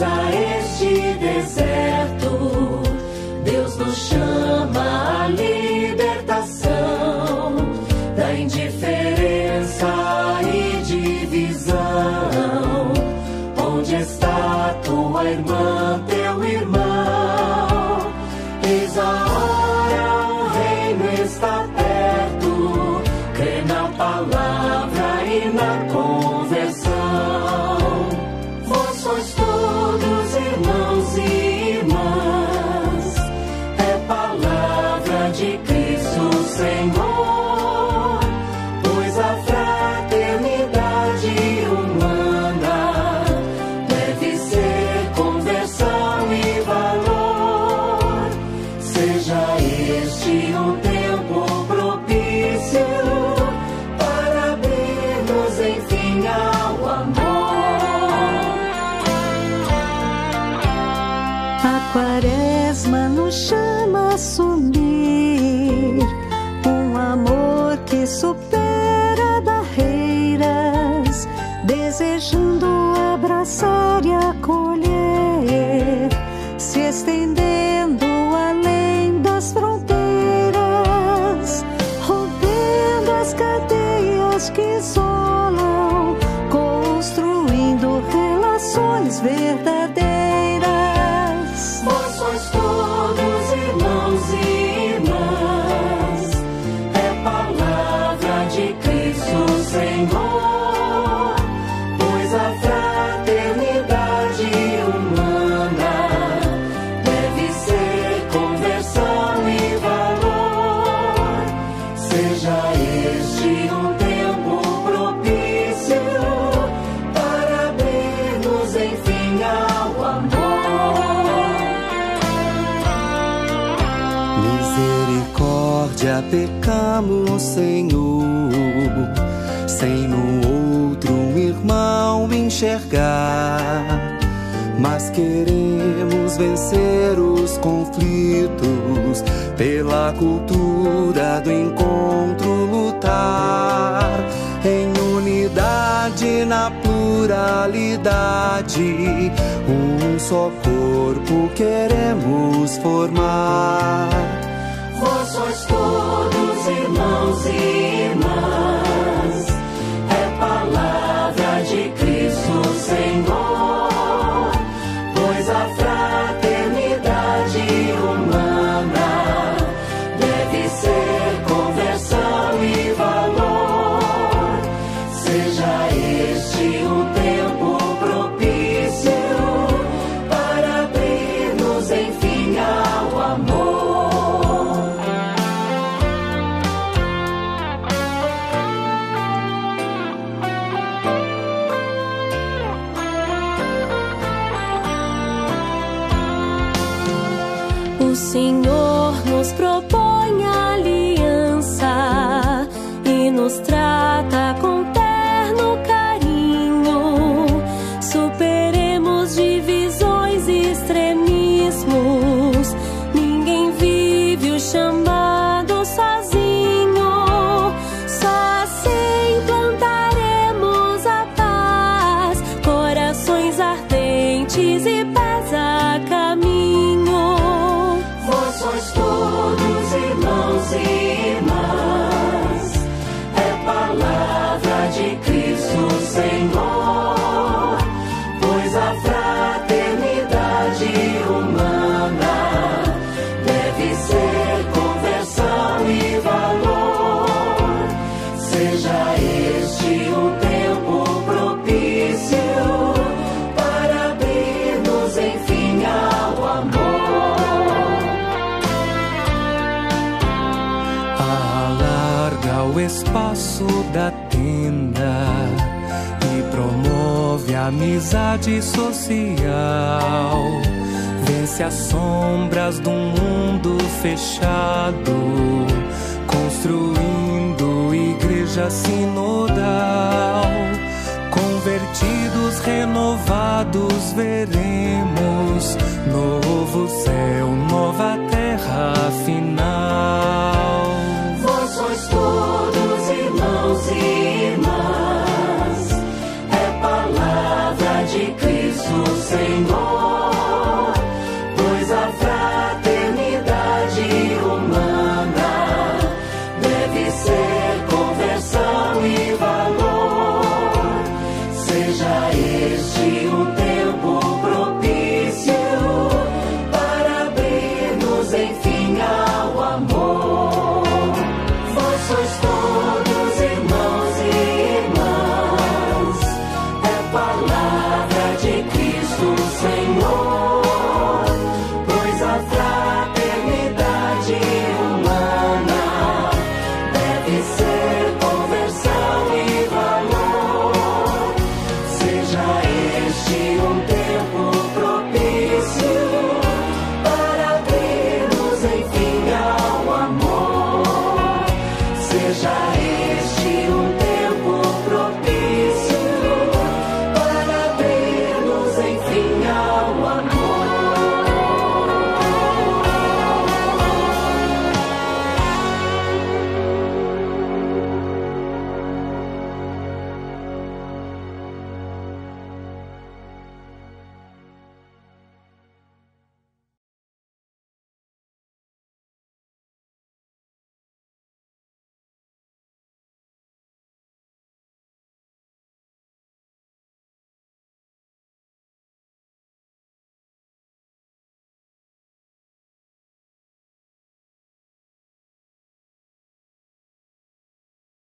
Deus a este deserto, Deus nos chama à libertação da indiferença e divisão. Onde está tua irmã, teu irmão? Eis a hora, o reino está perto. Crê na palavra e na conversão. Vós sois todos irmãos e irmãs, é palavra de Cristo Senhor. Pois a fraternidade humana deve ser conversão e valor. Seja este um tempo propício para abrirmos enfim ao amor. 40 nos chama a assumir um amor que supera barreiras, desejando abraçar e acolher, se estendendo além das fronteiras, rompendo as cadeias que isolam, construindo relações verdadeiras. Já pecamos, Senhor, sem no outro irmão enxergar, mas queremos vencer os conflitos, pela cultura do encontro lutar, em unidade na pluralidade, um só corpo queremos formar. Vós sois todos irmãos e irmãs, é palavra de Cristo Senhor, pois a fraternidade humana deve ser conversão e valor. Seja este um tempo propício para abrirmos enfim ao amor. O Senhor nos propõe aliança e nos trata com terno carinho. Superemos divisões e extremismos. Ninguém vive o chamado sozinho. Só assim plantaremos a paz, corações ardentes e pés a caminho. Vós sois todos irmãos e irmãs, é palavra de Cristo Senhor, pois a fraternidade humana deve ser conversão e valor. Seja este um tempo propício para abrirmos enfim ao amor. O espaço da tenda e promove a amizade social, vence as sombras do mundo fechado, construindo igreja sinodal. Convertidos, renovados, veremos novo céu, nova terra final. Vós sois todos irmãos e irmãs, é palavra de Cristo. Senhor, pois a fraternidade humana deve ser